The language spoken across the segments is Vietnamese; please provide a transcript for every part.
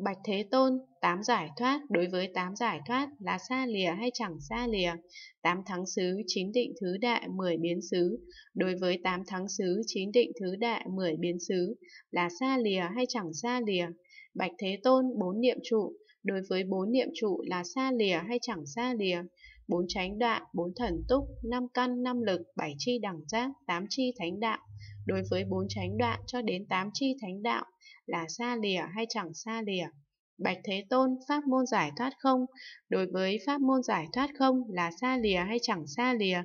Bạch Thế Tôn, 8 giải thoát đối với 8 giải thoát là xa lìa hay chẳng xa lìa, 8 thắng xứ, 9 định thứ đại, 10 biến xứ, đối với 8 thắng xứ, 9 định thứ đại, 10 biến xứ là xa lìa hay chẳng xa lìa. Bạch Thế Tôn, 4 niệm trụ đối với 4 niệm trụ là xa lìa hay chẳng xa lìa, 4 chánh đoạn, 4 thần túc, 5 căn, 5 lực, 7 chi đẳng giác, 8 chi thánh đạo, đối với 4 chánh đoạn cho đến 8 chi thánh đạo là xa lìa hay chẳng xa lìa. Bạch Thế Tôn, pháp môn giải thoát không đối với pháp môn giải thoát không là xa lìa hay chẳng xa lìa,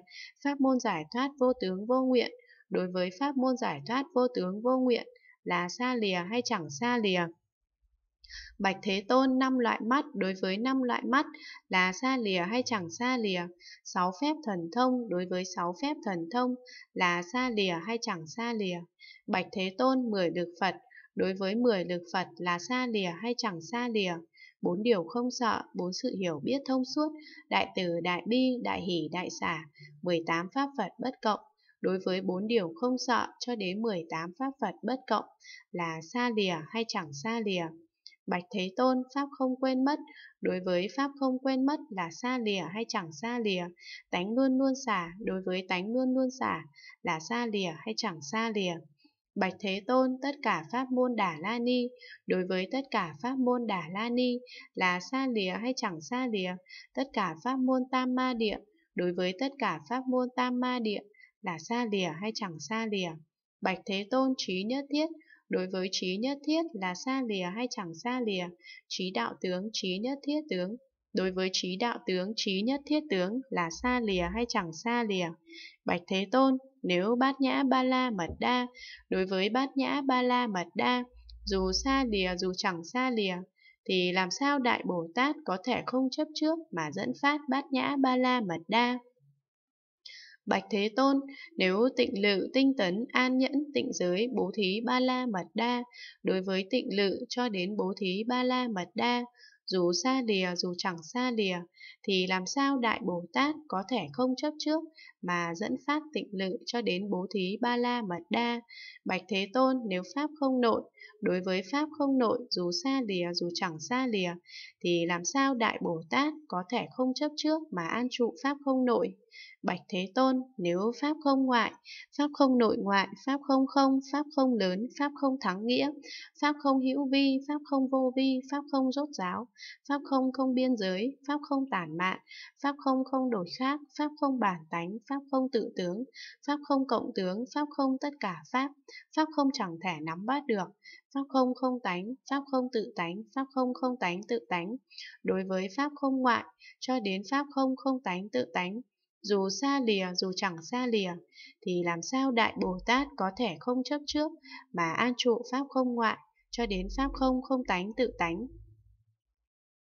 pháp môn giải thoát vô tướng vô nguyện đối với pháp môn giải thoát vô tướng vô nguyện là xa lìa hay chẳng xa lìa. Bạch Thế Tôn, 5 loại mắt đối với 5 loại mắt là xa lìa hay chẳng xa lìa, 6 phép thần thông đối với 6 phép thần thông là xa lìa hay chẳng xa lìa. Bạch Thế Tôn, 10 lực Phật đối với 10 lực Phật là xa lìa hay chẳng xa lìa, 4 điều không sợ, 4 sự hiểu biết thông suốt, đại từ đại bi, đại hỷ đại xả, 18 pháp Phật bất cộng, đối với 4 điều không sợ cho đến 18 pháp Phật bất cộng là xa lìa hay chẳng xa lìa. Bạch Thế Tôn, pháp không quên mất đối với pháp không quên mất là xa lìa hay chẳng xa lìa, tánh luôn luôn xả đối với tánh luôn luôn xả là xa lìa hay chẳng xa lìa. Bạch Thế Tôn, tất cả pháp môn Đà La Ni đối với tất cả pháp môn Đà La Ni là xa lìa hay chẳng xa lìa, tất cả pháp môn Tam Ma Địa đối với tất cả pháp môn Tam Ma Địa là xa lìa hay chẳng xa lìa. Bạch Thế Tôn, trí nhất thiết đối với trí nhất thiết là xa lìa hay chẳng xa lìa, trí đạo tướng, trí nhất thiết tướng đối với trí đạo tướng, trí nhất thiết tướng là xa lìa hay chẳng xa lìa. Bạch Thế Tôn, nếu Bát Nhã Ba La Mật Đa đối với Bát Nhã Ba La Mật Đa dù xa lìa dù chẳng xa lìa, thì làm sao Đại Bồ Tát có thể không chấp trước mà dẫn phát Bát Nhã Ba La Mật Đa? Bạch Thế Tôn, nếu tịnh lự, tinh tấn, an nhẫn, tịnh giới, bố thí Ba La Mật Đa đối với tịnh lự cho đến bố thí Ba La Mật Đa dù xa lìa dù chẳng xa lìa, thì làm sao Đại Bồ Tát có thể không chấp trước mà dẫn phát tịnh lự cho đến bố thí Ba La Mật Đa? Bạch Thế Tôn, nếu pháp không nội đối với pháp không nội dù xa lìa dù chẳng xa lìa, thì làm sao Đại Bồ Tát có thể không chấp trước mà an trụ pháp không nội? Bạch Thế Tôn, nếu pháp không ngoại, pháp không nội ngoại, pháp không không, pháp không lớn, pháp không thắng nghĩa, pháp không hữu vi, pháp không vô vi, pháp không rốt ráo, pháp không không biên giới, pháp không tản mạn, pháp không không đổi khác, pháp không bản tánh, pháp không tự tướng, pháp không cộng tướng, pháp không tất cả pháp, pháp không chẳng thể nắm bắt được, pháp không không tánh, pháp không tự tánh, pháp không không tánh tự tánh đối với pháp không ngoại cho đến pháp không không tánh tự tánh dù xa lìa dù chẳng xa lìa, thì làm sao Đại Bồ Tát có thể không chấp trước mà an trụ pháp không ngoại cho đến pháp không không tánh tự tánh?